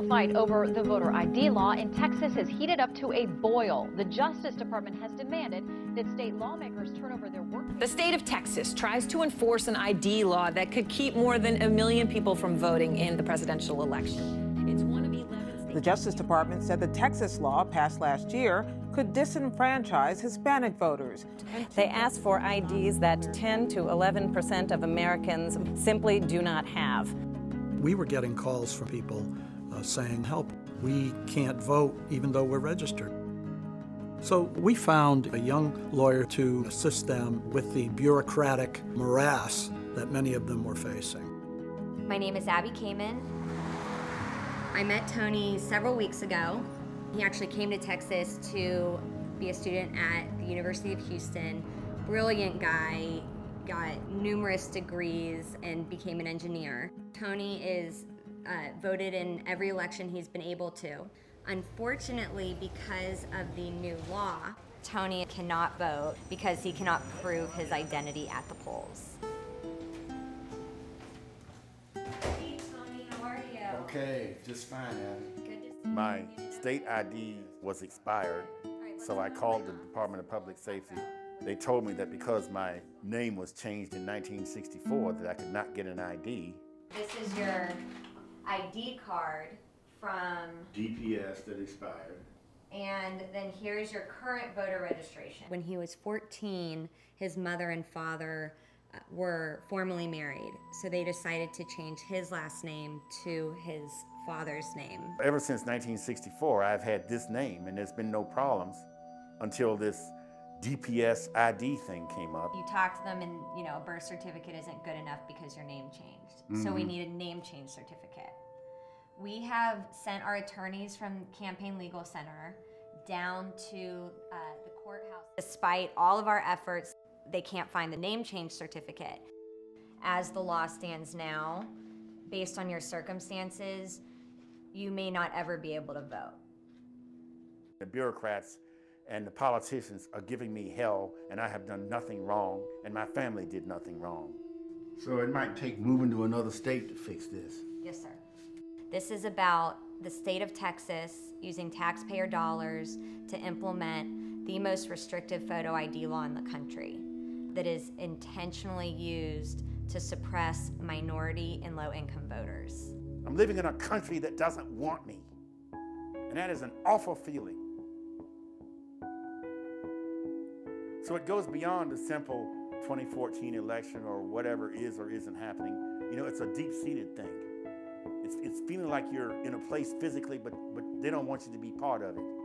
legal fight over the voter ID law in Texas has heated up to a boil. The Justice Department has demanded that state lawmakers turn over their work. The state of Texas tries to enforce an ID law that could keep more than 1 million people from voting in the presidential election. It's one of 11 states. The Justice Department said the Texas law passed last year could disenfranchise Hispanic voters. They asked for IDs that 10% to 11% of Americans simply do not have. We were getting calls from people saying, help, we can't vote even though we're registered. So we found a young lawyer to assist them with the bureaucratic morass that many of them were facing. My name is Abby Kamen. I met Tony several weeks ago. He actually came to Texas to be a student at the University of Houston. Brilliant guy, got numerous degrees and became an engineer. Tony is voted in every election he's been able to. Unfortunately, because of the new law, Tony cannot vote because he cannot prove his identity at the polls. Hey, Tony, how are you? Okay, just fine, Abby. My state ID was expired, so I called the Department of Public Safety. They told me that because my name was changed in 1964 that I could not get an ID. This is your ID card from DPS that expired. And then here's your current voter registration. When he was 14, his mother and father were formally married, so they decided to change his last name to his father's name. Ever since 1964, I've had this name, and there's been no problems until this DPS ID thing came up. You talked to them and, you know, a birth certificate isn't good enough because your name changed. Mm-hmm. So we need a name change certificate. We have sent our attorneys from Campaign Legal Center down to the courthouse. Despite all of our efforts, they can't find the name change certificate. As the law stands now, based on your circumstances, you may not ever be able to vote. The bureaucrats and the politicians are giving me hell, and I have done nothing wrong, and my family did nothing wrong. So it might take moving to another state to fix this. Yes, sir. This is about the state of Texas using taxpayer dollars to implement the most restrictive photo ID law in the country that is intentionally used to suppress minority and low-income voters. I'm living in a country that doesn't want me, and that is an awful feeling. So it goes beyond the simple 2014 election or whatever is or isn't happening. You know, it's a deep-seated thing. It's feeling like you're in a place physically, but they don't want you to be part of it.